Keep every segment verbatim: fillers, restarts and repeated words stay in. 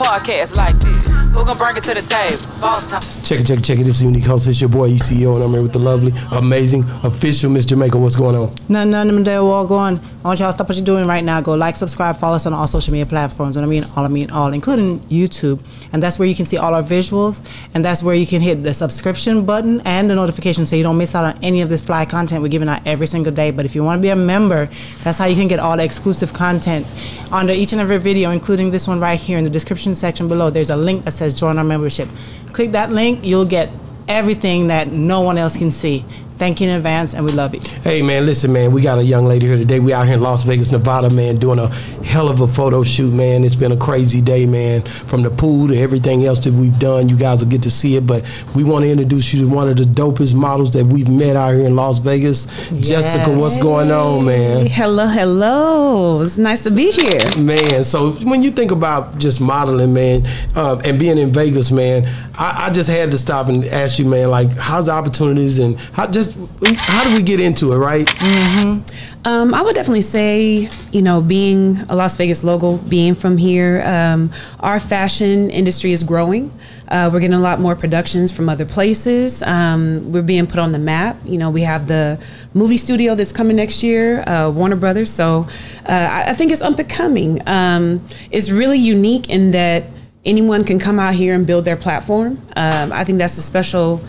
podcast like this? Who gonna bring it to the table? Boss Talk. Check it, check it, check it. This is Unique Host. It's your boy, E C O, and I'm here with the lovely, amazing, official Miss Jamaica. What's going on? None, none of them there. All going. I want y'all to stop what you're doing right now. Go like, subscribe, follow us on all social media platforms. And I mean all, I mean all, including YouTube. And that's where you can see all our visuals. And that's where you can hit the subscription button and the notification so you don't miss out on any of this fly content we're giving out every single day. But if you want to be a member, that's how you can get all the exclusive content under each and every video, including this one right here in the description section below. There's a link that says join our membership. Click that link, you'll get everything that no one else can see. Thank you in advance, and we love you. Hey, man, listen, man, we got a young lady here today. We out here in Las Vegas, Nevada, man, doing a hell of a photo shoot, man. It's been a crazy day, man, from the pool to everything else that we've done. You guys will get to see it, but we want to introduce you to one of the dopest models that we've met out here in Las Vegas. Yes. Jessica, what's hey. going on, man? Hello, hello. It's nice to be here. Man, so when you think about just modeling, man, um, and being in Vegas, man, I, I just had to stop and ask you, man, like, how's the opportunities and how just how do we get into it, right? Mm-hmm. um, I would definitely say, you know, being a Las Vegas local, being from here, um, our fashion industry is growing. Uh, we're getting a lot more productions from other places. Um, we're being put on the map. You know, we have the movie studio that's coming next year, uh, Warner Brothers. So uh, I, I think it's unbecoming. Um, it's really unique in that anyone can come out here and build their platform. Um, I think that's a special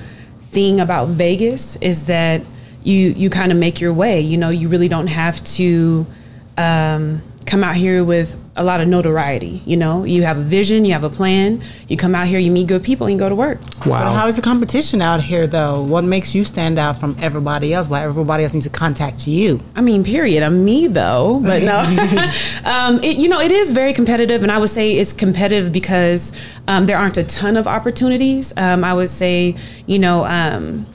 thing about Vegas is that you you kind of make your way. You know, you really don't have to um, come out here with a lot of notoriety. You know, you have a vision, you have a plan, you come out here, you meet good people, and you go to work. Wow. Well, how is the competition out here, though? What makes you stand out from everybody else? Why everybody else needs to contact you? I mean, period. I'm me, though, but no. um, it, you know, it is very competitive, and I would say it's competitive because um, there aren't a ton of opportunities. Um, I would say, you know, um,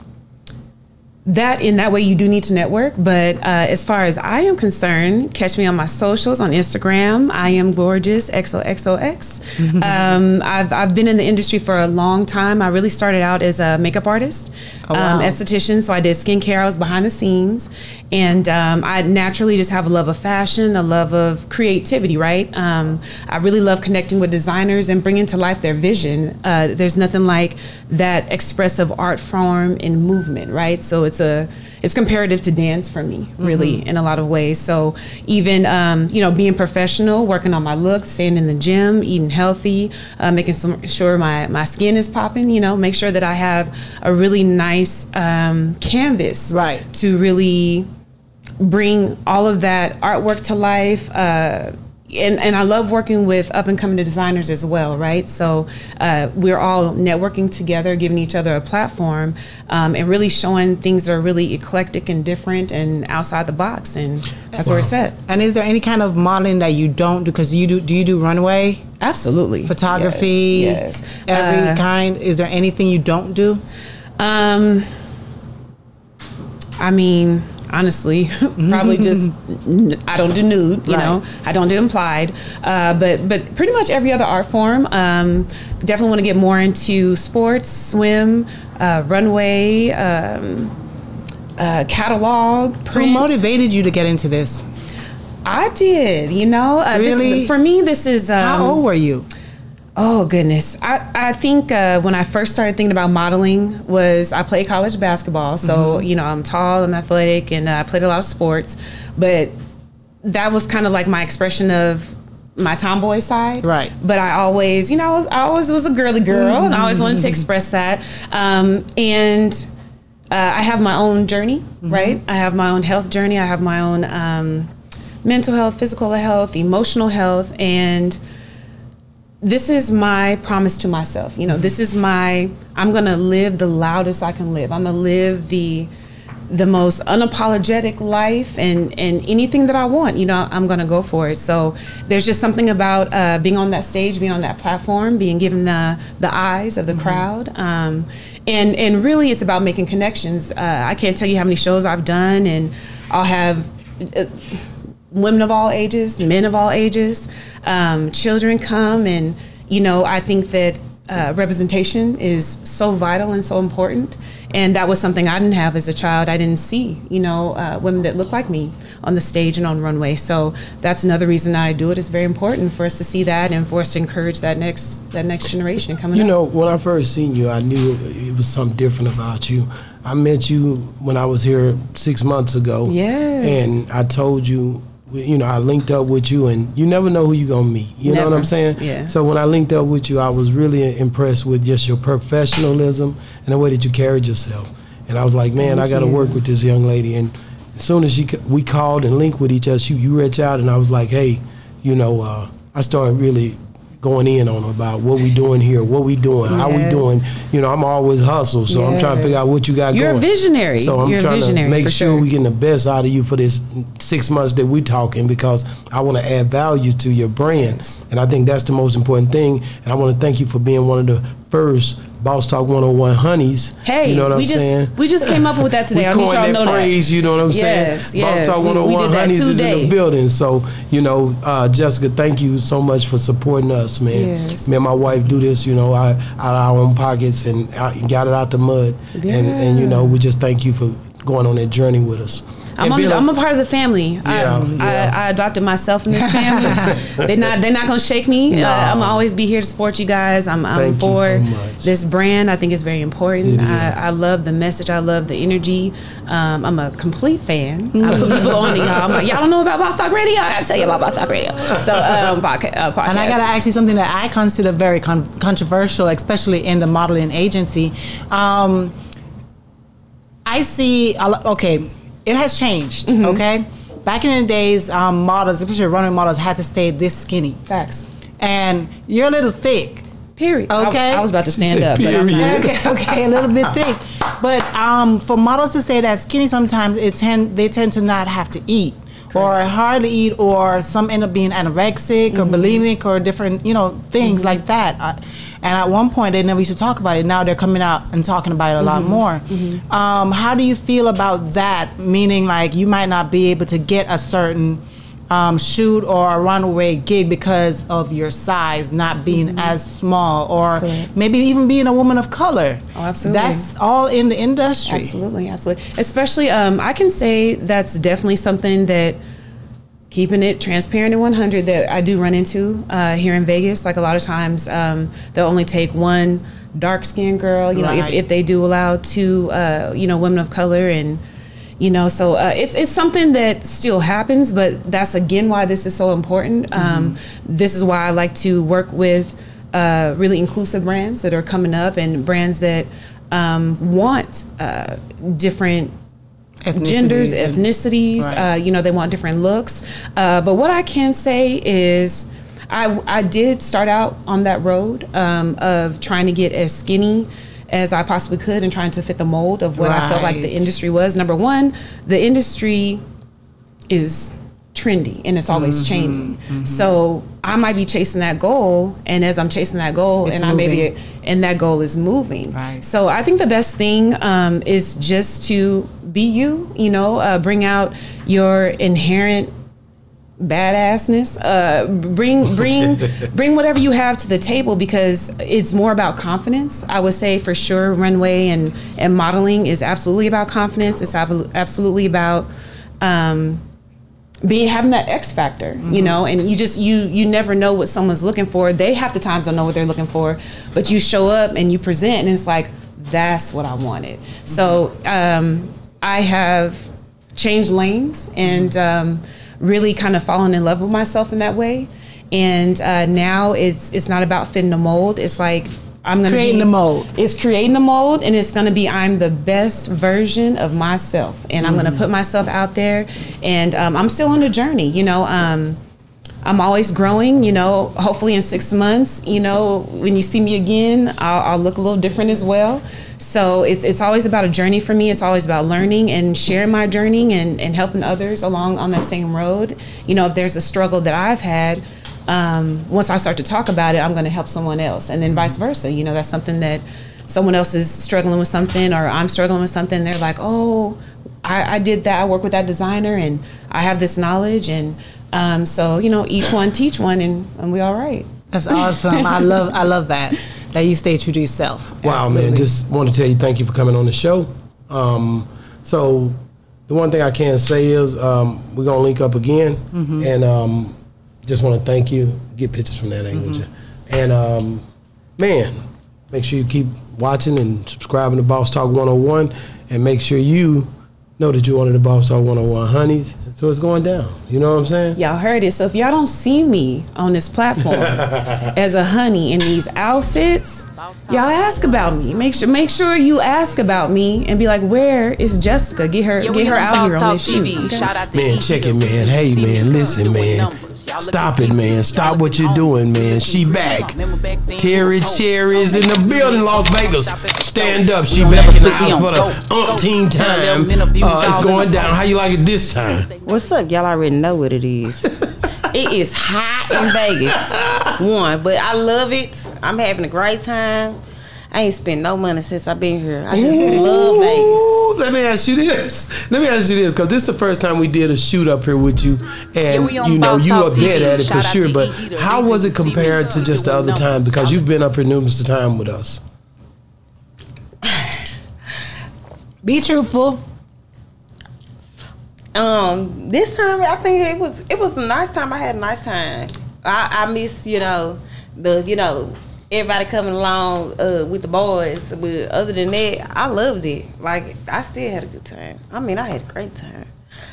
that in that way you do need to network, but uh, as far as I am concerned, catch me on my socials on Instagram. I am gorgeous X O X O X. um, I've, I've been in the industry for a long time. I really started out as a makeup artist, oh, wow. um, esthetician, so I did skincare. I was behind the scenes, and um, I naturally just have a love of fashion, a love of creativity, right? Um, I really love connecting with designers and bringing to life their vision. Uh, there's nothing like that expressive art form and movement, right? So it's A, it's comparative to dance for me, really, mm-hmm. in a lot of ways. So even, um, you know, being professional, working on my look, staying in the gym, eating healthy, uh, making some, sure my, my skin is popping, you know, make sure that I have a really nice um, canvas right. to really bring all of that artwork to life. Uh, And, and I love working with up-and-coming designers as well, right? So uh, we're all networking together, giving each other a platform, um, and really showing things that are really eclectic and different and outside the box, and that's wow. where it's at. And is there any kind of modeling that you don't do? Because you do, do you do runway? Absolutely. Photography? Yes. yes. Every uh, kind? Is there anything you don't do? Um, I mean... honestly, probably just, I don't do nude, you right. know, I don't do implied, uh, but but pretty much every other art form. Um, definitely want to get more into sports, swim, uh, runway, um, uh, catalog, print. Who motivated you to get into this? I did, you know. Uh, really? This, for me, this is... Um, how old were you? Oh, goodness. I, I think uh, when I first started thinking about modeling was I played college basketball. So, mm-hmm. you know, I'm tall, I'm athletic, and uh, I played a lot of sports. But that was kind of like my expression of my tomboy side. Right. But I always, you know, I, was, I always was a girly girl, mm-hmm. and I always wanted to express that. Um, and uh, I have my own journey, mm-hmm. right? I have my own health journey. I have my own um, mental health, physical health, emotional health, and... this is my promise to myself. You know, this is my, I'm going to live the loudest I can live. I'm going to live the the most unapologetic life, and, and anything that I want, you know, I'm going to go for it. So there's just something about uh, being on that stage, being on that platform, being given the, the eyes of the mm-hmm. crowd. Um, and, and really, it's about making connections. Uh, I can't tell you how many shows I've done, and I'll have... Uh, women of all ages, men of all ages, um, children come, and, you know, I think that uh, representation is so vital and so important. And that was something I didn't have as a child. I didn't see, you know, uh, women that looked like me on the stage and on runway. So that's another reason I do it. It's very important for us to see that and for us to encourage that next that next generation coming up. You know, when I first seen you, I knew it was something different about you. I met you when I was here six months ago. Yes. And I told you, you know, I linked up with you, and you never know who you're going to meet. You never. know what I'm saying? Yeah. So when I linked up with you, I was really impressed with just your professionalism and the way that you carried yourself. And I was like, man, Thank I got to work with this young lady. And as soon as she, we called and linked with each other, she, you reached out, and I was like, hey, you know, uh, I started really going in on about what we doing here, what we doing, yes. how we doing. You know, I'm always hustle, so yes. I'm trying to figure out what you got You're going. You're a visionary. So I'm You're trying to make sure, sure we're getting the best out of you for this six months that we're talking, because I want to add value to your brand. Yes. And I think that's the most important thing. And I want to thank you for being one of the first Boss Talk one oh one Hunnies. Hey, you know what we I'm just, saying? We just came up with that today. I need y'all know praise, that. You know what I'm yes, saying? Yes, Boss Talk one oh one Hunnies is in the building. So, you know, uh, Jessica, thank you so much for supporting us, man. Yes. Me and my wife do this, you know, out of our own pockets, and out, got it out the mud. Yeah. And, and, you know, we just thank you for going on that journey with us. I'm, on the, I'm a part of the family. Yeah, I, yeah. I, I adopted myself in this family. They're not, they're not going to shake me. No. I, I'm always be here to support you guys. I'm, I'm for so this brand. I think it's very important. It I, I love the message. I love the energy. Um, I'm a complete fan. I put people on to y'all. I'm like, y'all don't know about Boss Talk Radio? I got to tell you about Boss Talk Radio. So, um, podcast, uh, podcast. And I got to ask you something that I consider very con controversial, especially in the modeling agency. Um, I see, okay, it has changed, mm-hmm. okay? Back in the days, um, models, especially running models, had to stay this skinny. Facts. And you're a little thick. Period. Okay. I, I was about to stand up. Period. But okay, okay, a little bit thick. But um, for models to stay that skinny, sometimes it tend, they tend to not have to eat. Or hardly eat, or some end up being anorexic mm-hmm. or bulimic or different, you know, things mm-hmm. like that. I, and at one point, they never used to talk about it. Now they're coming out and talking about it a mm-hmm. lot more. Mm-hmm. um, how do you feel about that? Meaning, like, you might not be able to get a certain um, shoot or a runway gig because of your size, not being mm-hmm. as small, or Correct. Maybe even being a woman of color. Oh, absolutely. That's all in the industry. Absolutely, absolutely. Especially, um, I can say that's definitely something that, keeping it transparent and one hundred, that I do run into uh, here in Vegas. Like, a lot of times, um, they'll only take one dark-skinned girl, you right. know, if, if they do allow two, uh, you know, women of color, and, you know, so uh, it's, it's something that still happens, but that's, again, why this is so important. Mm-hmm. um, this is why I like to work with uh, really inclusive brands that are coming up, and brands that um, want uh, different ethnicities, genders, ethnicities, right. uh, you know, they want different looks. Uh, but what I can say is I, I did start out on that road um, of trying to get as skinny as I possibly could and trying to fit the mold of what right. I felt like the industry was. Number one, the industry is trendy, and it's always mm-hmm, changing. Mm-hmm. So I might be chasing that goal, and as I'm chasing that goal, it's and moving. I maybe and that goal is moving. Right. So I think the best thing um, is just to be you. You know, uh, bring out your inherent badassness. Uh, bring bring bring whatever you have to the table, because it's more about confidence. I would say for sure, runway and and modeling is absolutely about confidence. It's ab absolutely about. Um, Be having that X factor, mm-hmm. you know, and you just you you never know what someone's looking for. They half the times don't know what they're looking for, but you show up and you present, and it's like, that's what I wanted. Mm-hmm. So um, I have changed lanes and um, really kind of fallen in love with myself in that way. And uh, now it's it's not about fitting the mold. It's like, I'm gonna creating be, the mold. It's creating the mold, and it's gonna be I'm the best version of myself, and I'm mm. gonna put myself out there, and um, I'm still on the journey. You know, um, I'm always growing. You know, hopefully in six months, you know, when you see me again, I'll, I'll look a little different as well. So it's it's always about a journey for me. It's always about learning and sharing my journey, and and helping others along on that same road. You know, if there's a struggle that I've had. Um, once I start to talk about it, I'm going to help someone else, and then vice versa. You know, that's something that someone else is struggling with something, or I'm struggling with something. They're like, "Oh, I, I did that. I work with that designer, and I have this knowledge." And um, so, you know, each one teach one, and, and we all right. That's awesome. I love, I love that that you stay true to yourself. Wow, absolutely. Man! Just want to tell you, thank you for coming on the show. Um, so. the one thing I can say is um, we're going to link up again. Mm-hmm. And um, just want to thank you. Get pictures from that angle. Mm-hmm. And, um, man, make sure you keep watching and subscribing to Boss Talk one oh one. And make sure you know that you're one of the Boss Talk one oh one honeys. So it's going down. You know what I'm saying? Y'all heard it. So if y'all don't see me on this platform as a honey in these outfits, y'all ask about me. Make sure make sure you ask about me and be like, where is Jessica? Get her yeah, get her out here on this shoot. Okay? Shout out to man, check it, man. Hey, man, listen, man. Stop it, man. Stop what you're doing, man. She back. Terry Cherry is in the building, Las Vegas. Stand up. She back in the house for the umpteen time. Uh, it's going down. How you like it this time? What's up? Y'all already know what it is. It is hot in Vegas. One, but I love it. I'm having a great time. I ain't spent no money since I've been here. I just Ooh, love Vegas. Let me ask you this. Let me ask you this, because this is the first time we did a shoot up here with you, and yeah, you know you are dead at it for sure. But how was it compared to just the other time? Because you've been up here numerous times with us. Be truthful. Um, this time I think it was it was a nice time. I had a nice time. I, I miss you know the you know. Everybody coming along uh, with the boys, but other than that, I loved it. Like, I still had a good time. I mean, I had a great time.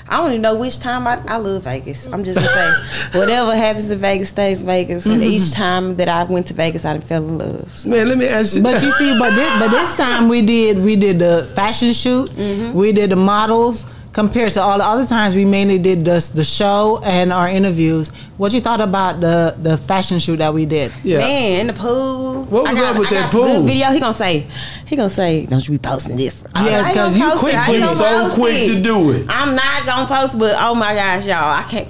I don't even know which time I, I love Vegas. I'm just gonna say, whatever happens in Vegas stays Vegas. And each time that I went to Vegas, I fell in love. So. Man, let me ask you. But that. you see, but this, but this time we did we did the fashion shoot. Mm-hmm. We did the models. Compared to all the other times, we mainly did the the show and our interviews. What you thought about the the fashion shoot that we did? Yeah. Man, in the pool. What was up with that pool video? He gonna say, he gonna say, don't you be posting this? Yes, because you quick, you so quick to do it. I'm not gonna post, but oh my gosh, y'all, I can't.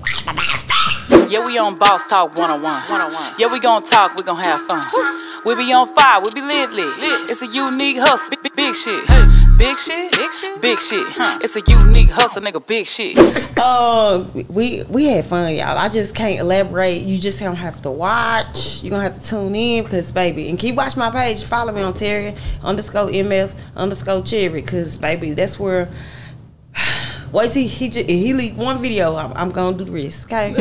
Yeah, we on Boss Talk one oh one. Yeah, we gonna talk, we gonna have fun. We be on fire, we be lit lit. It's a unique hustle, big shit. Big shit, big shit, big shit. Huh. It's a unique hustle, nigga. Big shit. Uh, we we had fun, y'all. I just can't elaborate. You just gonna have to watch. You gonna have to tune in, cause baby, and keep watching my page. Follow me on Terry underscore MF underscore Cherry, cause baby, that's where. Wait till he he, he leaked one video. I'm, I'm gonna do the rest. Okay.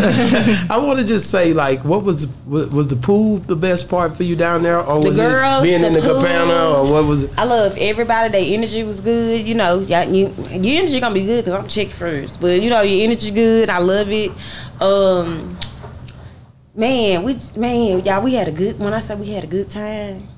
I want to just say, like, what was was the pool the best part for you down there, or was the girls, it being the in the pool, cabana, or what was it? I love everybody. Their energy was good. You know, y'all, you, your energy gonna be good because I'm checked first. But you know, your energy good. I love it. Um, man, we man, y'all, we had a good. When I say we had a good time.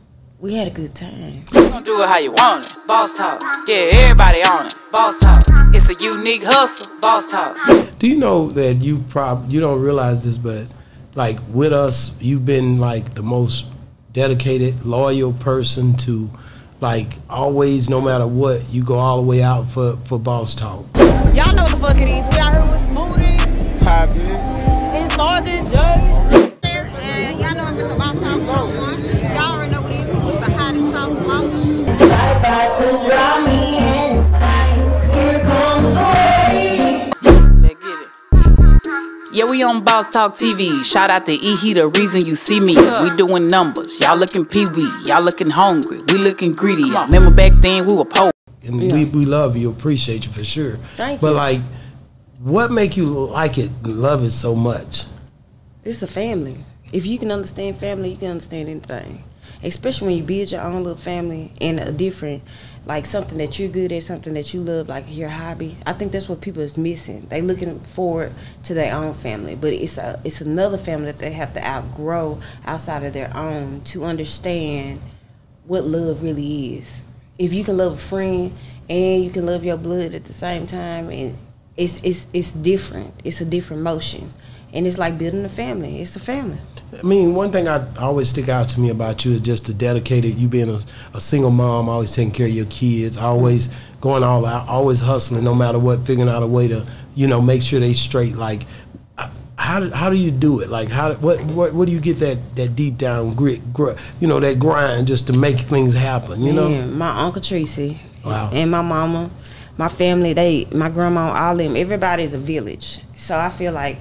We had a good time. You gon' do it how you want it. Boss Talk. Yeah, everybody on it. Boss Talk. It's a unique hustle. Boss Talk. Do you know that you prob you don't realize this, but like with us, you've been like the most dedicated, loyal person to like always, no matter what, you go all the way out for, for Boss Talk. Y'all know what the fuck it is. We out here with Smoothie. Poppin'. And Sergeant J. And y'all know I'm here for Boss Talk one oh one. Y'all already know what it is. It's about to draw me inside. Here comes the wave. Let's get it. Yeah, we on Boss Talk T V. Shout out to E. He the reason you see me. We doing numbers. Y'all looking pee-wee. Y'all looking hungry. We looking greedy. Remember back then we were poor. And yeah. we, we love you. Appreciate you for sure. Thank but you. But like, what make you like it, love it so much? It's a family. If you can understand family, you can understand anything. Especially when you build your own little family in a different, like something that you're good at, something that you love, like your hobby. I think that's what people is missing. They looking forward to their own family, but it's a it's another family that they have to outgrow outside of their own to understand what love really is. If you can love a friend and you can love your blood at the same time, and it's it's it's different. It's a different motion, and it's like building a family. It's a family. I mean, one thing I always stick out to me about you is just the dedicated, you being a, a single mom, always taking care of your kids, always going all out, always hustling, no matter what, figuring out a way to, you know, make sure they straight. Like, how do, how do you do it? Like, how what what, what do you get that, that deep down grit, grit, you know, that grind just to make things happen, you know? Man, my Uncle Tracy wow. and my mama, my family, they, my grandma, all them, everybody's a village. So I feel like,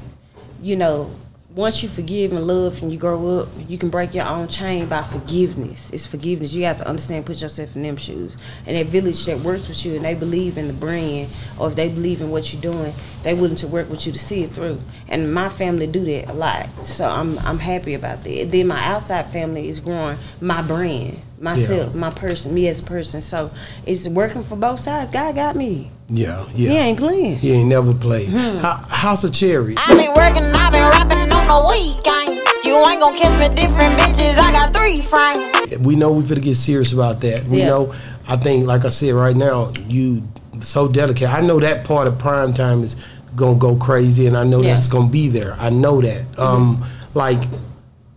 you know, once you forgive and love and you grow up, you can break your own chain by forgiveness. It's forgiveness. You have to understand, put yourself in them shoes. And that village that works with you and they believe in the brand, or if they believe in what you're doing, they willing to work with you to see it through. And my family do that a lot. So I'm, I'm happy about that. Then my outside family is growing my brand, myself, yeah. my person, me as a person. So it's working for both sides. God got me. Yeah, yeah. He ain't playing. He ain't never played. Hmm. House of Cherry. I've been working, I've been rapping on the weekend. You ain't gonna catch me different bitches. I got three frames. We know we finna get serious about that. We yeah. know, I think, like I said, right now, you so delicate. I know that part of prime time is gonna go crazy, and I know yeah. that's gonna be there. I know that. Mm-hmm. Um, like,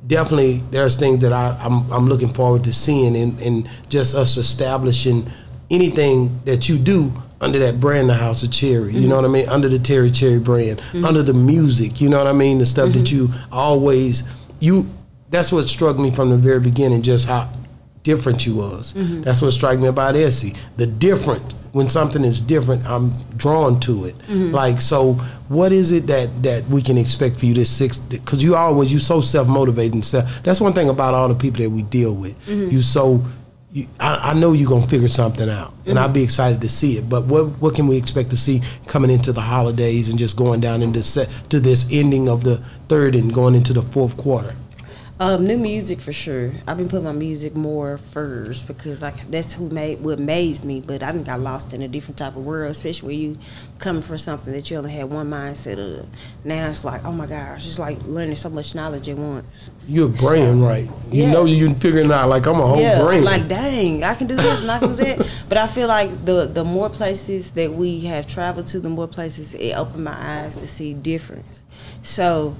definitely, there's things that I, I'm, I'm looking forward to seeing, and, and just us establishing anything that you do under that brand, the House of Cherry, mm-hmm. you know what I mean? Under the Terry Cherry brand, mm-hmm. under the music, you know what I mean? The stuff mm-hmm. that you always, you, that's what struck me from the very beginning, just how different you was. Mm-hmm. That's what struck me about Essie. The different, when something is different, I'm drawn to it. Mm-hmm. Like, so what is it that, that we can expect for you this sixth, because you always, you so self-motivated and stuff. That's one thing about all the people that we deal with. Mm-hmm. You so, I, I know you're going to figure something out, and mm-hmm. I'll be excited to see it. But what what can we expect to see coming into the holidays and just going down into set, to this ending of the third and going into the fourth quarter? Um, new music for sure. I've been putting my music more first because like that's who made what made me. But I think I lost in a different type of world, especially when you coming from something that you only had one mindset of. Now it's like, oh my gosh, it's like learning so much knowledge at once. You're a brain, so, right? You yeah. know you're figuring out like I'm a whole yeah, brain. Like dang, I can do this and I can do that. But I feel like the the more places that we have traveled to, the more places it opened my eyes to see difference. So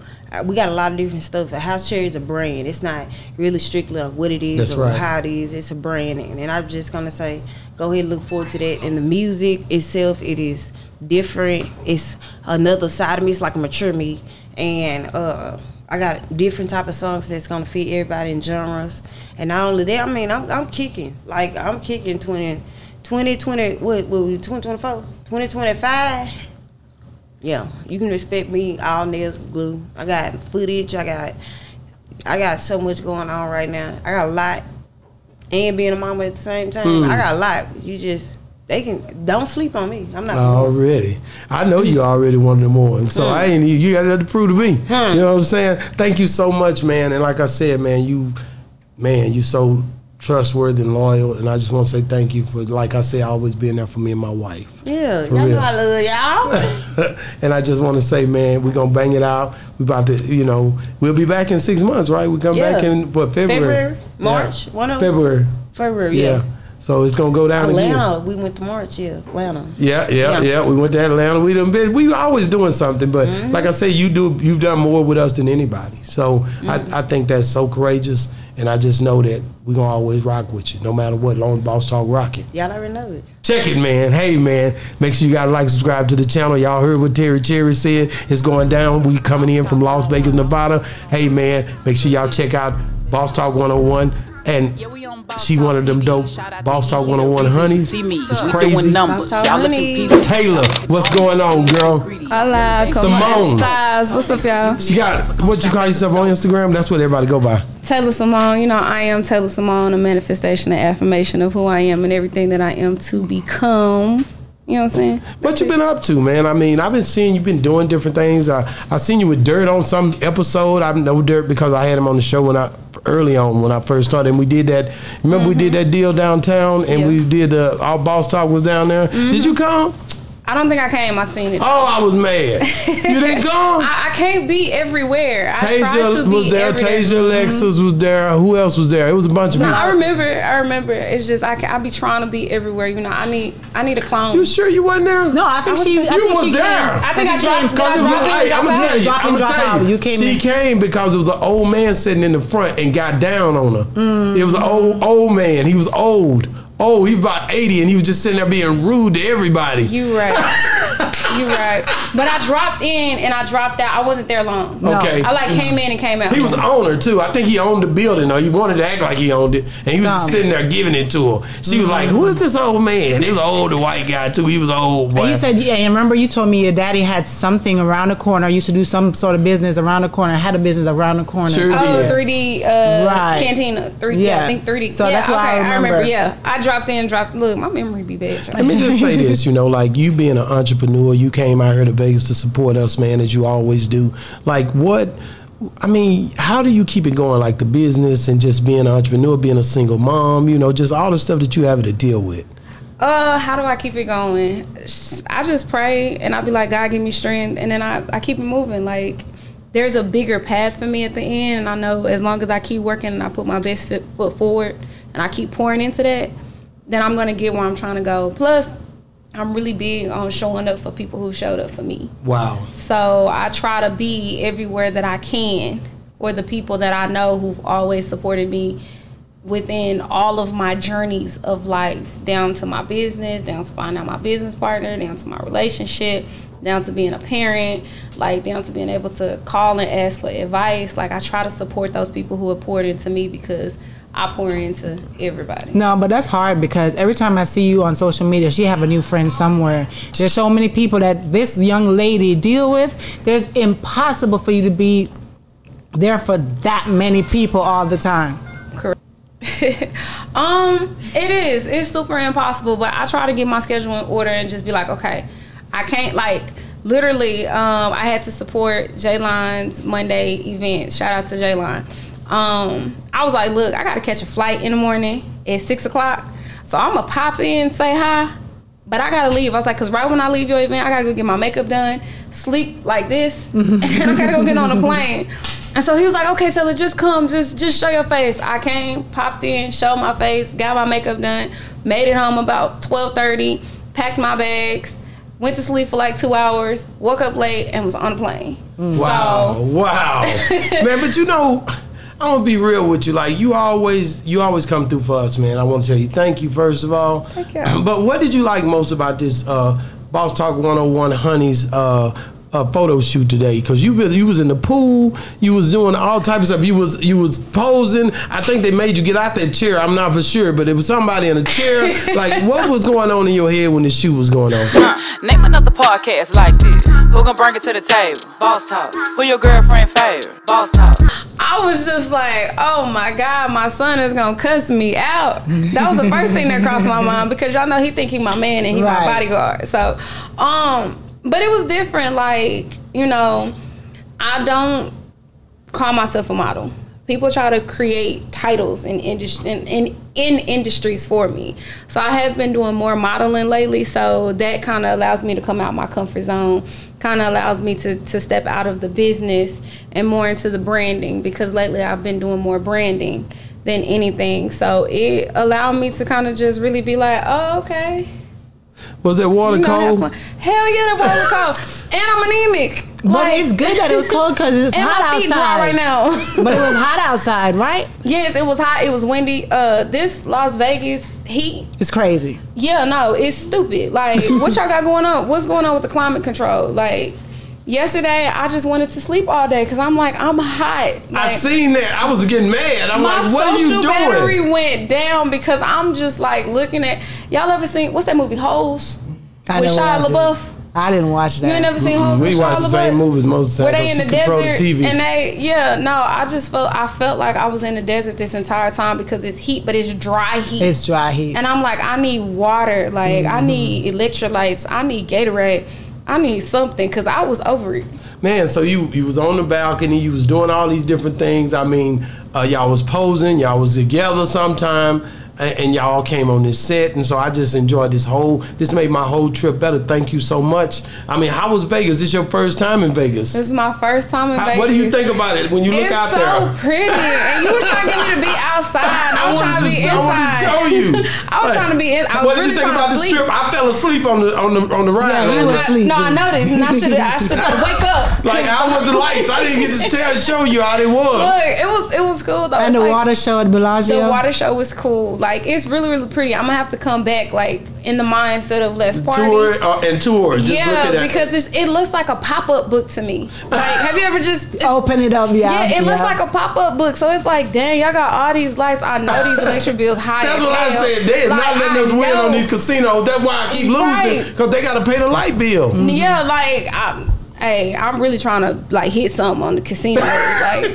we got a lot of different stuff. House Cherry is a brand. It's not really strictly on what it is That's or right. how it is. It's a brand. And I'm just going to say, go ahead and look forward to that. And the music itself, it is different. It's another side of me. It's like a mature me. And uh, I got different type of songs that's going to fit everybody in genres. And not only that, I mean, I'm, I'm kicking. Like, I'm kicking twenty, twenty, twenty, what, what, twenty twenty-four, twenty twenty-five. Yeah, you can respect me, all nails, glue. I got footage, I got I got so much going on right now. I got a lot, and being a mama at the same time. Mm. I got a lot. You just, they can, don't sleep on me. I'm not. Already. I know you already wanted them on, so hmm. I ain't, you got nothing to prove to me. Hmm. You know what I'm saying? Thank you so much, man. And like I said, man, you, man, you so trustworthy and loyal, and I just want to say thank you for, like I say, always being there for me and my wife. Yeah, y'all know I love y'all. And I just want to say, man, we're gonna bang it out. We about to, you know, we'll be back in six months, right? We come yeah. back in what February, February March, yeah. one of February, February, yeah. yeah. So it's gonna go down Atlanta. again. Atlanta, we went to March, yeah, Atlanta. Yeah, yeah, yeah, yeah. We went to Atlanta. We done been, we always doing something, but mm-hmm. like I say, you do, you've done more with us than anybody. So mm-hmm. I, I think that's so courageous. And I just know that we're going to always rock with you, no matter what. Long Boss Talk rocking. Y'all already know it. Check it, man. Hey, man. Make sure you got to like, subscribe to the channel. Y'all heard what Terry Cherry said. It's going down. We coming in from Las Vegas, Nevada. Hey, man. Make sure y'all check out Boss Talk one oh one. And she one of them dope Boss Talk one oh one honeys. It's crazy. Taylor, what's going on, girl? Hola, Simone. What's up, y'all? She got, what you call yourself on Instagram? That's what everybody go by. Taylor Simone. You know, I am Taylor Simone, a manifestation and affirmation of who I am and everything that I am to become. You know what I'm saying? What you been up to, man? I mean, I've been seeing you've been doing different things. I I seen you with Dirt on some episode. I know Dirt because I had him on the show when I early on when I first started, and we did that. Remember mm-hmm. we did that deal downtown, and yeah. we did the our Boss Talk was down there. Mm-hmm. Did you come? I don't think I came. I seen it. Oh, I was mad. You didn't come? I, I can't be everywhere. I Tasia to was be there. Tasia Alexis mm-hmm. was there. Who else was there? It was a bunch of no, people. I remember. I remember. It's just I can, I be trying to be everywhere. You know, I need I need a clone. You sure you wasn't there? No, I think I was, she. You I think was she there. Came. I think I dropped. Because I'm gonna tell you. I'm gonna tell you. You came. She in. came because it was an old man sitting in the front and got down on her. Mm-hmm. It was an old old man. He was old. Oh, he was about eighty, and he was just sitting there being rude to everybody. You right. You're right. But I dropped in and I dropped out. I wasn't there long. No. Okay. I like came in and came out. He was the owner too. I think he owned the building, or he wanted to act like he owned it. And he was just sitting there giving it to her. She was like, who is this old man? He was an old white guy too. He was an old boy. And you said, yeah, and remember you told me your daddy had something around the corner. Used to do some sort of business around the corner. Had a business around the corner. Sure did. Oh, three D uh, right. Cantina. three D, yeah. I think three D. So yeah, that's why okay, I, remember. I remember. Yeah. I dropped in, dropped. Look, my memory be bad. Right? Let me just say this, you know, like you being an entrepreneur, you came out here to Vegas to support us, man, as you always do. Like what, I mean, how do you keep it going? Like the business and just being an entrepreneur, being a single mom, you know, just all the stuff that you have to deal with. Uh, how do I keep it going? I just pray and I'll be like, God, give me strength. And then I, I keep it moving. Like there's a bigger path for me at the end. And I know as long as I keep working and I put my best foot forward and I keep pouring into that, then I'm going to get where I'm trying to go. Plus, I'm really big on showing up for people who showed up for me. Wow. So I try to be everywhere that I can for the people that I know who've always supported me within all of my journeys of life, down to my business, down to finding out my business partner, down to my relationship, down to being a parent, like down to being able to call and ask for advice. Like I try to support those people who have poured into me because I pour into everybody. No, but that's hard because every time I see you on social media, she have a new friend somewhere. There's so many people that this young lady deal with. There's impossible for you to be there for that many people all the time. Correct. um, it is. It's super impossible, but I try to get my schedule in order and just be like, okay, I can't like... Literally, um, I had to support J-Line's Monday event. Shout out to J-Line. Um, I was like, look, I gotta catch a flight in the morning at six o'clock. So I'm gonna pop in, say hi, but I gotta leave. I was like, cause right when I leave your event, I gotta go get my makeup done, sleep like this, and I gotta go get on the plane. And so he was like, okay, Taylor, just come, just just show your face. I came, popped in, showed my face, got my makeup done, made it home about twelve thirty, packed my bags, went to sleep for like two hours, woke up late, and was on the plane. Wow, so, wow. Man, but you know, I'm gonna be real with you. Like you always, you always come through for us, man. I want to tell you, thank you first of all. Thank you. But what did you like most about this uh, Boss Talk one oh one Hunnies uh, uh, photo shoot today? Because you you was in the pool, you was doing all types of stuff. You was you was posing. I think they made you get out that chair. I'm not for sure, but it was somebody in a chair. Like what was going on in your head when the shoot was going on? Name another podcast like this. Who gonna bring it to the table? Boss Talk. Who your girlfriend favorite? Boss Talk. I was just like, oh my God, my son is gonna cuss me out. That was the first thing that crossed my mind because y'all know he think he my man and he right. my bodyguard. So, um, but it was different. Like, you know, I don't call myself a model. People try to create titles in, industry, in, in, in industries for me. So I have been doing more modeling lately. So that kind of allows me to come out my comfort zone, kind of allows me to, to step out of the business and more into the branding because lately I've been doing more branding than anything. So it allowed me to kind of just really be like, oh, okay. Was that water you know, cold? Hell yeah, that water cold. And I'm anemic. But like, it's good that it was cold because it's hot my feet outside dry right now. But it was hot outside, right? Yes, it was hot. It was windy. Uh, this Las Vegas heat. It's crazy. Yeah, no, it's stupid. Like, what y'all got going on? What's going on with the climate control? Like, yesterday I just wanted to sleep all day because I'm like, I'm hot. Like, I seen that. I was getting mad. I'm like, what are you doing? My social battery went down because I'm just like looking at. Y'all ever seen what's that movie Holes I with Shia LaBeouf? I didn't watch that. You ain't never seen Holes? We watch the same movies most of the time. Were they in the desert? T V. And they, yeah, no, I just felt, I felt like I was in the desert this entire time because it's heat, but it's dry heat. It's dry heat. And I'm like, I need water. Like, mm-hmm. I need electrolytes. I need Gatorade. I need something because I was over it. Man, so you, you was on the balcony. You was doing all these different things. I mean, uh, y'all was posing. Y'all was together sometime. And y'all came on this set, and so I just enjoyed this whole, this made my whole trip better. Thank you so much. I mean, how was Vegas? This your first time in Vegas? This is my first time in how, Vegas. What do you think about it when you look it's out so there? It's so pretty, and you were trying to get me to be outside. I, I was trying to, to be inside. I wanted to show you. I was like, trying to be inside. What really did you think about the strip? I fell asleep on the on the, on the ride. Yeah, you were asleep. No, I noticed, and I should have, I should wake up. Like, how was the lights? I didn't get to tell, show you how it was. Look, it was it was cool though. And the like, water show at Bellagio. The water show was cool. Like, it's really really pretty. I'm gonna have to come back like in the mindset of let's party tour, uh, and tour. Just yeah, look at that. Because it's, it looks like a pop up book to me. Like, have you ever just open it up? Yeah, yeah. It yeah. looks like a pop up book. So it's like, dang, y'all got all these lights. I know these electric bills high. That's what hell. I said. They is like, not letting I us know. win on these casinos. That's why I keep losing because right. they gotta pay the light bill. Mm-hmm. Yeah, like. I, Hey, I'm really trying to like hit something on the casino. Like, I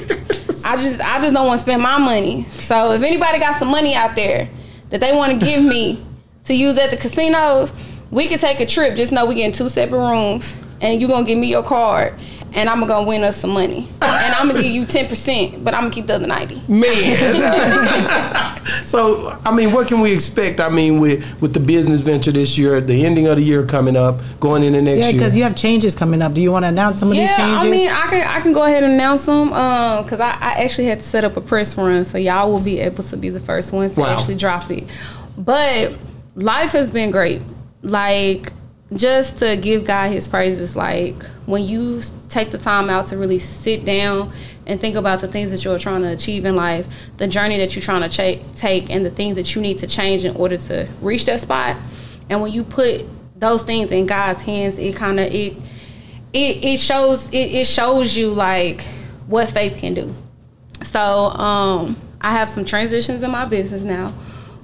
just, I just don't want to spend my money. So if anybody got some money out there that they want to give me to use at the casinos, we can take a trip. Just know we get in two separate rooms, and you gonna give me your card, and I'm gonna win us some money, and I'm gonna give you ten percent, but I'm gonna keep the other ninety. Man. So I mean, what can we expect? I mean, with with the business venture this year, the ending of the year coming up, going into next yeah, year. Yeah, because you have changes coming up. Do you want to announce some yeah, of these changes? Yeah, I mean, I can I can go ahead and announce them because um, I, I actually had to set up a press run, so y'all will be able to be the first ones to wow. actually drop it. But life has been great. Like, just to give God His praises. Like, when you take the time out to really sit down and think about the things that you're trying to achieve in life, the journey that you're trying to take, and the things that you need to change in order to reach that spot. And when you put those things in God's hands, it kind of it, it it shows it, it shows you like what faith can do. So um, I have some transitions in my business now.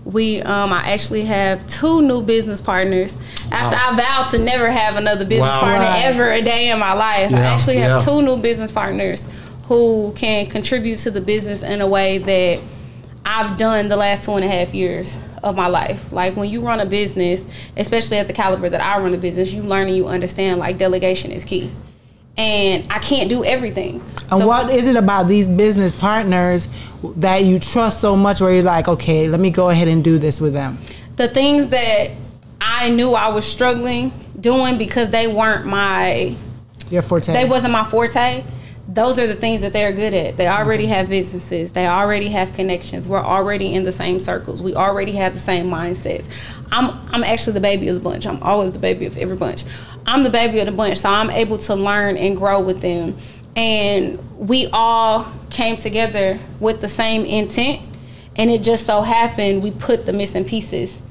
We um, I actually have two new business partners. After wow. I vowed to never have another business wow. partner wow. ever a day in my life, yeah. I actually have yeah. two new business partners who can contribute to the business in a way that I've done the last two and a half years of my life. Like, when you run a business, especially at the caliber that I run a business, you learn and you understand, like, delegation is key. And I can't do everything. And so what is it about these business partners that you trust so much where you're like, okay, let me go ahead and do this with them? The things that I knew I was struggling doing because they weren't my... Your forte. They wasn't my forte. Those are the things that they're good at. They already have businesses. They already have connections. We're already in the same circles. We already have the same mindsets. I'm I'm actually the baby of the bunch. I'm always the baby of every bunch. I'm the baby of the bunch, so I'm able to learn and grow with them. And we all came together with the same intent, and it just so happened we put the missing pieces,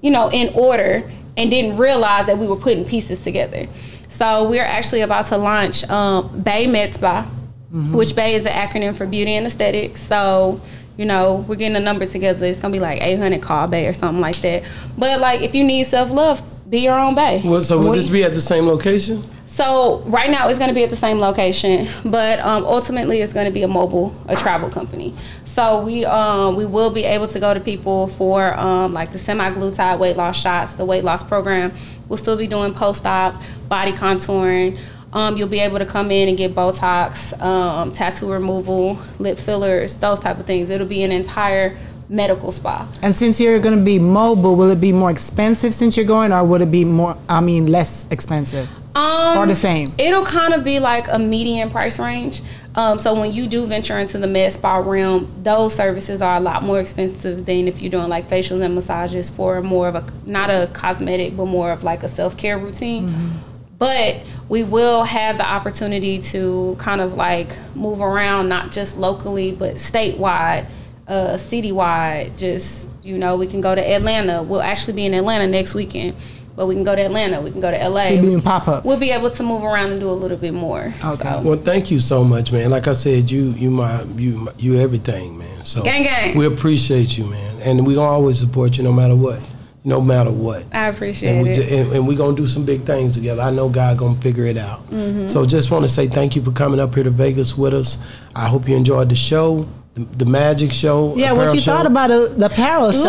you know, in order, and didn't realize that we were putting pieces together. So we're actually about to launch um, Bay Med Spa, mm-hmm. which Bay is an acronym for beauty and aesthetics. So, you know, we're getting a number together. It's going to be like eight hundred call Bay or something like that. But, like, if you need self-love, be your own Bay. Well, so will this be at the same location? So right now it's going to be at the same location, but um, ultimately it's going to be a mobile, a travel company. So we um, we will be able to go to people for um, like the semi-glutide weight loss shots, the weight loss program. We'll still be doing post-op, body contouring. Um, you'll be able to come in and get Botox, um, tattoo removal, lip fillers, those type of things. It'll be an entire medical spa. And since you're going to be mobile, will it be more expensive since you're going, or would it be more, I mean, less expensive? Um, or the same? It'll kind of be like a median price range. Um, so when you do venture into the med spa realm, those services are a lot more expensive than if you're doing like facials and massages for more of a, not a cosmetic, but more of like a self-care routine. Mm-hmm. But we will have the opportunity to kind of like move around, not just locally, but statewide, uh, citywide. Just, you know, we can go to Atlanta. We'll actually be in Atlanta next weekend. But we can go to Atlanta. We can go to L A. We're doing pop-ups. We'll be able to move around and do a little bit more. Okay. So. Well, thank you so much, man. Like I said, you, you, my, you, you, everything, man. So gang, gang. We appreciate you, man, and we gonna always support you, no matter what, no matter what. I appreciate and we, it, and, and we gonna do some big things together. I know God gonna figure it out. Mm-hmm. So just want to say thank you for coming up here to Vegas with us. I hope you enjoyed the show. The magic show. Yeah, what you show. thought about a, the apparel show?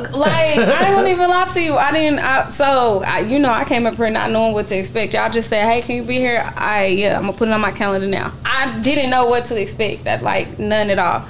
Look, like, I don't even lie to you. I didn't. I, so I, you know, I came up here not knowing what to expect. Y'all just said, "Hey, can you be here?" I yeah, I'm gonna put it on my calendar now. I didn't know what to expect. That like none at all.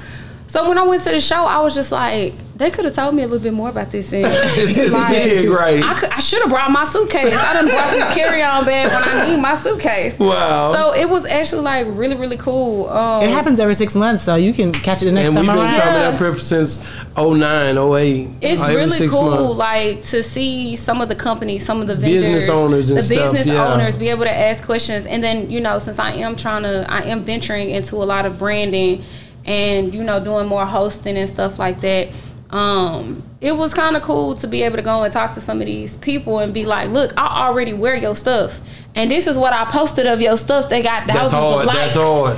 So when I went to the show, I was just like, they could have told me a little bit more about this. And it's it's like, big, right? I, could, I should have brought my suitcase. I done brought this carry-on bag when I need my suitcase. Wow. So it was actually like really, really cool. Um, it happens every six months, so you can catch it the next and time around. And we've been coming yeah. up here since oh nine, oh eight. It's every really six cool months. Like to see some of the companies, some of the vendors. Business owners and the stuff. The business yeah. owners be able to ask questions. And then, you know, since I am trying to, I am venturing into a lot of branding and, you know, doing more hosting and stuff like that. Um, it was kind of cool to be able to go and talk to some of these people and be like, look, I already wear your stuff. And this is what I posted of your stuff. They got thousands of likes. That's hard.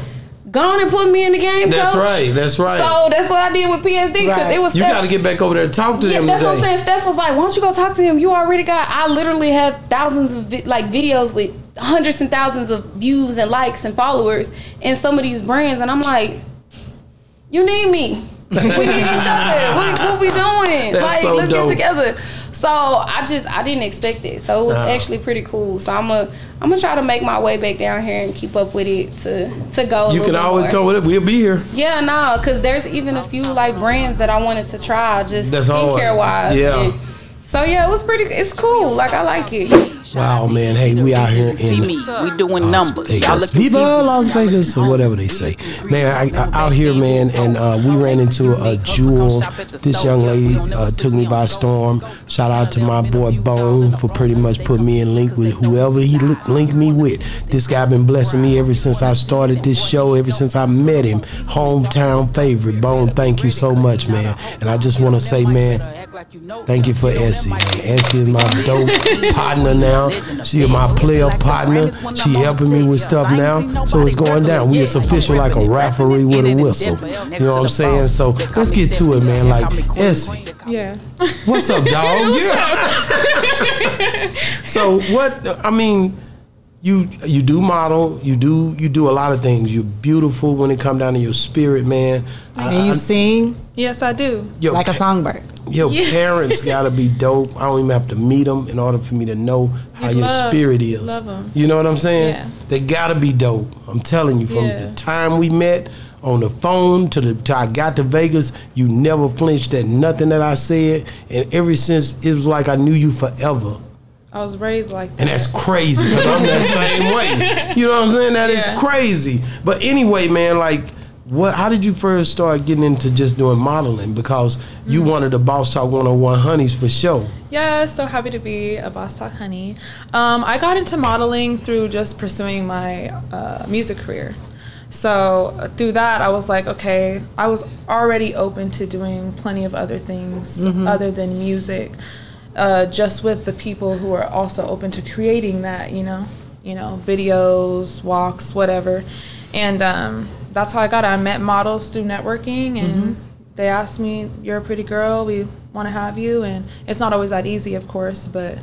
Go on and put me in the game, coach. That's right. That's right. So that's what I did with P S D because right. it was Steph. You got to get back over there and talk to yeah, them. That's today. What I'm saying. Steph was like, why don't you go talk to him? You already got, I literally have thousands of vi like videos with hundreds and thousands of views and likes and followers in some of these brands. And I'm like, you need me. We need each other. What, what we doing? That's like, so let's dope. Get together. So I just I didn't expect it. So it was uh-huh. actually pretty cool. So I'm a I'm gonna try to make my way back down here and keep up with it to to go. You can always go with it. We'll be here. Yeah, no, because there's even a few like brands that I wanted to try just that's skincare wise. Yeah. And so yeah, it was pretty. It's cool. Like I like it. Wow, man. Hey, we out here in see me. We doing numbers. Viva Las Vegas or whatever they say. Man, I, I, out here, man, and uh, we ran into a jewel. This young lady uh, took me by storm. Shout out to my boy Bone for pretty much putting me in link with whoever he linked me with. This guy been blessing me ever since I started this show, ever since I met him. Hometown favorite. Bone, thank you so much, man. And I just want to say, man, thank you for Essie. Essie is my dope partner now. She is my player partner. She helping me with stuff now. So it's going down. We it's official like a referee with a whistle. You know what I'm saying? So let's get to it, man. Like Essie. Yeah. What's up, dog? Yeah. So what I mean, you you do model, you do you do a lot of things. You're beautiful when it comes down to your spirit, man. And uh, you sing? Yes, I do. Yo, like a songbird. Your yeah. parents gotta be dope. I don't even have to meet them in order for me to know how you your love, spirit is. Love them. You know what I'm saying? Yeah. They gotta be dope. I'm telling you, from yeah. the time we met on the phone to the till I got to Vegas, you never flinched at nothing that I said, and ever since it was like I knew you forever. I was raised like that. And that's crazy because I'm that same way. You know what I'm saying? That yeah. is crazy. But anyway, man, like. What? How did you first start getting into just doing modeling? Because you mm-hmm. wanted the Boss Talk one oh one Hunnies for sure. Yeah, so happy to be a Boss Talk Honey. Um, I got into modeling through just pursuing my uh, music career. So through that, I was like, okay, I was already open to doing plenty of other things mm-hmm. other than music, uh, just with the people who are also open to creating that, you know, you know, videos, walks, whatever, and. Um, That's how I got it. I met models through networking, and mm-hmm. they asked me, you're a pretty girl, we want to have you. And it's not always that easy, of course, but,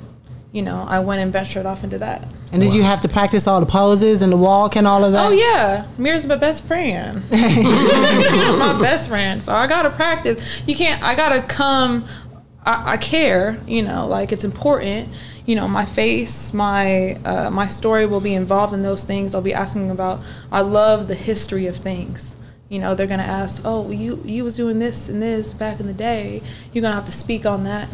you know, I went and ventured off into that. And did wow. you have to practice all the poses and the walk and all of that? Oh, yeah. Mira's my best friend. My best friend. So I got to practice. You can't, I got to come, I, I care, you know, like it's important. You know, my face, my uh, my story will be involved in those things. I'll be asking about, I love the history of things. You know, they're going to ask, oh, you, you was doing this and this back in the day. You're going to have to speak on that.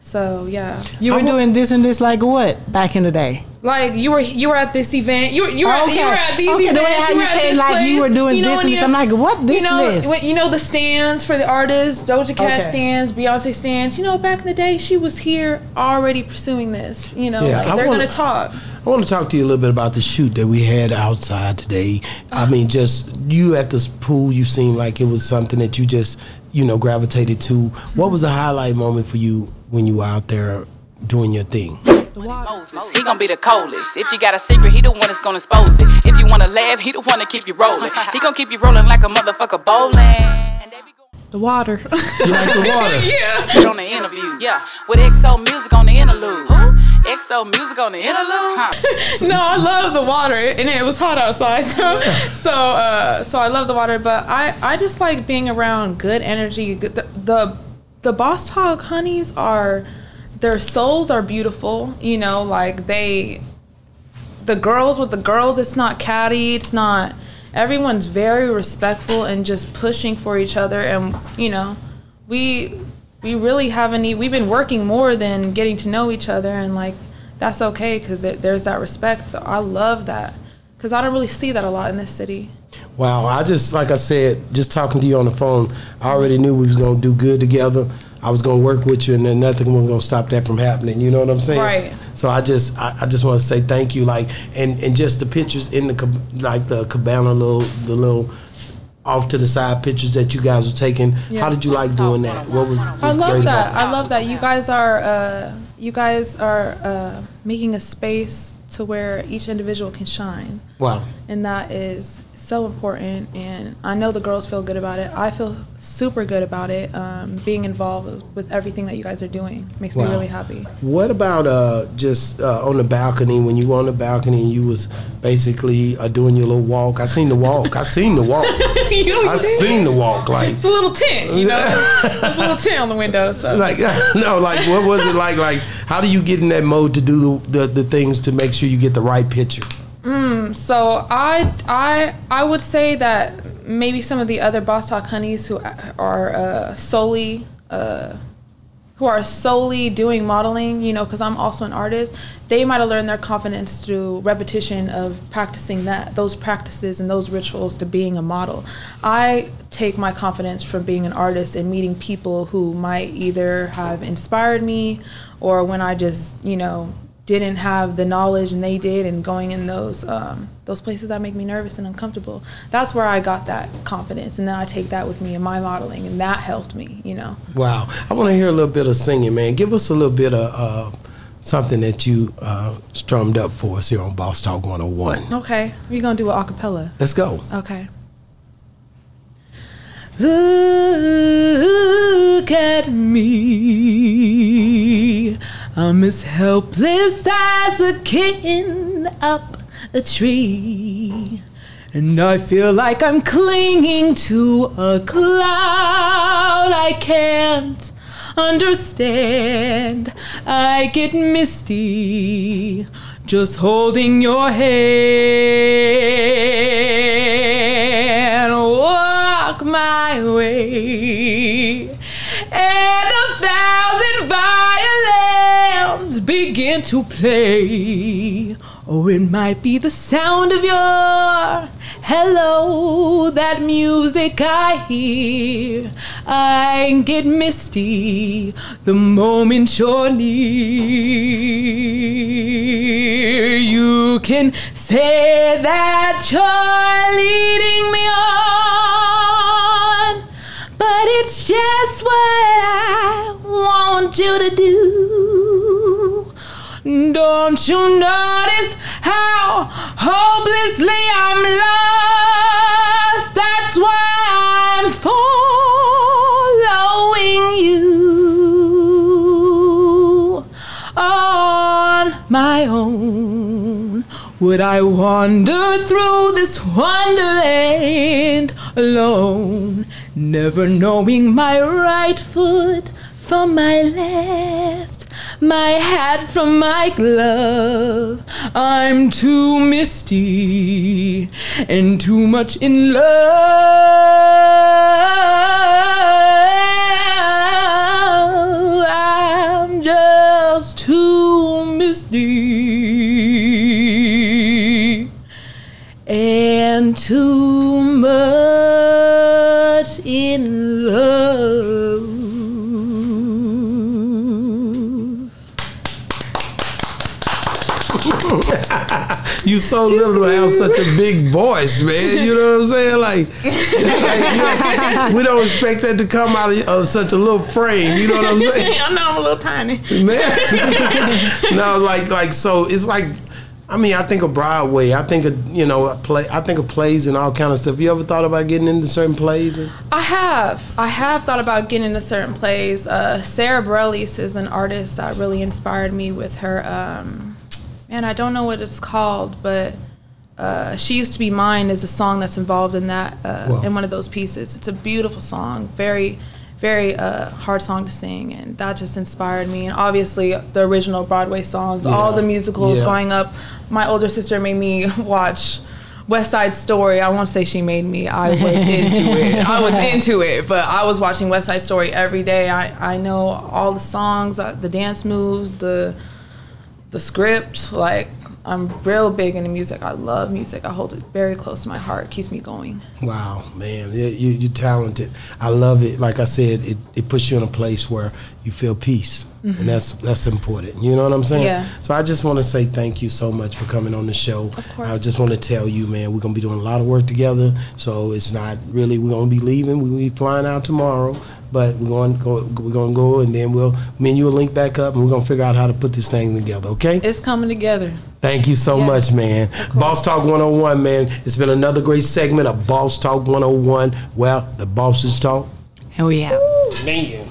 So, yeah. You were doing this and this like what back in the day? Like, you were you were at this event. You were, you were, okay. you were at these okay, events. Okay, the way how you, you say like place. You were doing you know, this and this. I'm like, what this you know, this? When, you know the stands for the artists, Doja Cat okay. stands, Beyonce stands. You know, back in the day, she was here already pursuing this. You know, yeah, like, they're going to talk. I want to talk to you a little bit about the shoot that we had outside today. Uh, I mean, just you at this pool, you seemed like it was something that you just, you know, gravitated to. Mm-hmm. What was the highlight moment for you when you were out there doing your thing? Moses, he gonna be the coldest. If you got a secret, he the one that's gonna expose it. If you wanna laugh, he the one that keep you rolling. He gonna keep you rolling like a motherfucker bowling. The water. You like the water? Yeah. On the interviews. Yeah. With X O music on the interlude. Who? X O music on the interlude. Huh. No, I love the water, and it was hot outside, so so, uh, so I love the water. But I I just like being around good energy. The the, the Boss Talk Hunnies are. Their souls are beautiful, you know, like they, the girls with the girls, it's not catty, it's not, everyone's very respectful and just pushing for each other. And, you know, we, we really haven't e we've been working more than getting to know each other, and like that's okay because there's that respect. So I love that because I don't really see that a lot in this city. Wow, I just, like I said, just talking to you on the phone, I already knew we was going to do good together. I was going to work with you, and then nothing was going to stop that from happening. You know what I'm saying? Right. So I just, I, I just want to say thank you. Like, and, and just the pictures in the, like the cabana, little, the little off to the side pictures that you guys were taking. Yeah. How did you like doing that? What was? I love that. I love that. You guys are, uh, you guys are uh, making a space to where each individual can shine. Wow. And that is so important, and I know the girls feel good about it. I feel super good about it. Um, being involved with everything that you guys are doing makes wow. me really happy. What about uh, just uh, on the balcony, when you were on the balcony and you was basically uh, doing your little walk? I seen the walk. I seen the walk. I seen the walk. Like, it's a little tint, you know? It's a little tint on the window. So. Like, no, like what was it like? Like, how do you get in that mode to do the, the, the things to make sure you get the right picture? Mm, so I, I, I would say that maybe some of the other Boss Talk Hunnies who are uh, solely uh, who are solely doing modeling, you know, because I'm also an artist, they might have learned their confidence through repetition of practicing that, those practices and those rituals to being a model. I take my confidence from being an artist and meeting people who might either have inspired me or when I just, you know, didn't have the knowledge and they did, and going in those um, those places that make me nervous and uncomfortable. That's where I got that confidence, and then I take that with me in my modeling, and that helped me, you know. Wow. I so. want to hear a little bit of singing, man. Give us a little bit of uh, something that you uh, strummed up for us here on Boss Talk one oh one. Okay. We're going to do an acapella. Let's go. Okay. Look at me, I'm as helpless as a kitten up a tree, and I feel like I'm clinging to a cloud I can't understand. I get misty just holding your hand. Walk my way, and a thousand violins begin to play. Or it might be the sound of your hello, that music I hear. I get misty the moment you're near. You can say that you're leading me on, but it's just what I want you to do. Don't you notice how hopelessly I'm lost? That's why I'm following you on my own. Would I wander through this wonderland alone, never knowing my right foot from my left, my hat from my glove? I'm too misty and too much in love. I'm just too misty and too much in love. You so little to have such a big voice, man. You know what I'm saying? Like, like, we don't expect that to come out of, of such a little frame. You know what I'm saying? I know I'm a little tiny, man. No, like, like so. It's like, I mean, I think of Broadway. I think of, you know, a play. I think of plays and all kind of stuff. You ever thought about getting into certain plays? I have. I have thought about getting into certain plays. Uh, Sarah Bareilles is an artist that really inspired me with her. Um, Man, I don't know what it's called, but uh, She Used to Be Mine is a song that's involved in that, uh, in one of those pieces. It's a beautiful song, very, very uh, hard song to sing, and that just inspired me. And obviously, the original Broadway songs, yeah. all the musicals yeah. growing up. My older sister made me watch West Side Story. I won't say she made me. I was into it. I was into it. But I was watching West Side Story every day. I, I know all the songs, the dance moves, the the script. Like, I'm real big into music. I love music. I hold it very close to my heart. It keeps me going. Wow, man. You, you're talented. I love it. Like I said, it, it puts you in a place where you feel peace. Mm-hmm. And that's that's important. You know what I'm saying? Yeah. So I just want to say thank you so much for coming on the show. Of course. I just want to tell you, man, we're going to be doing a lot of work together. So it's not really, we're going to be leaving. We're going to be flying out tomorrow. But we're going to go, we're going to go and then we'll, me and you will link back up and we're going to figure out how to put this thing together, okay? It's coming together. Thank you so yes. much, man. Boss Talk one oh one, man. It's been another great segment of Boss Talk one oh one. Well, the bosses talk. And we out. Man.